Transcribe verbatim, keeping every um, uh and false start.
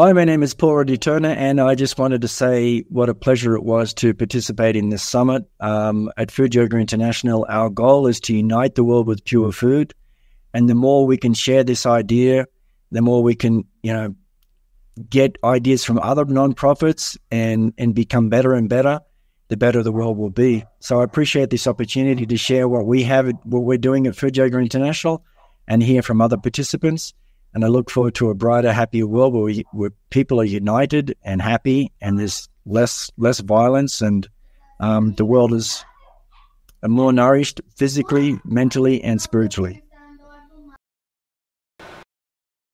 Hi, my name is Paul Rodney Turner, and I just wanted to say what a pleasure it was to participate in this summit. Um, at Food Yoga International, our goal is to unite the world with pure food, and the more we can share this idea, the more we can, you know, get ideas from other nonprofits and and become better and better, the better the world will be. So I appreciate this opportunity to share what we have, what we're doing at Food Yoga International, and hear from other participants. And I look forward to a brighter, happier world where, we, where people are united and happy, and there's less less violence, and um, the world is more nourished physically, mentally, and spiritually.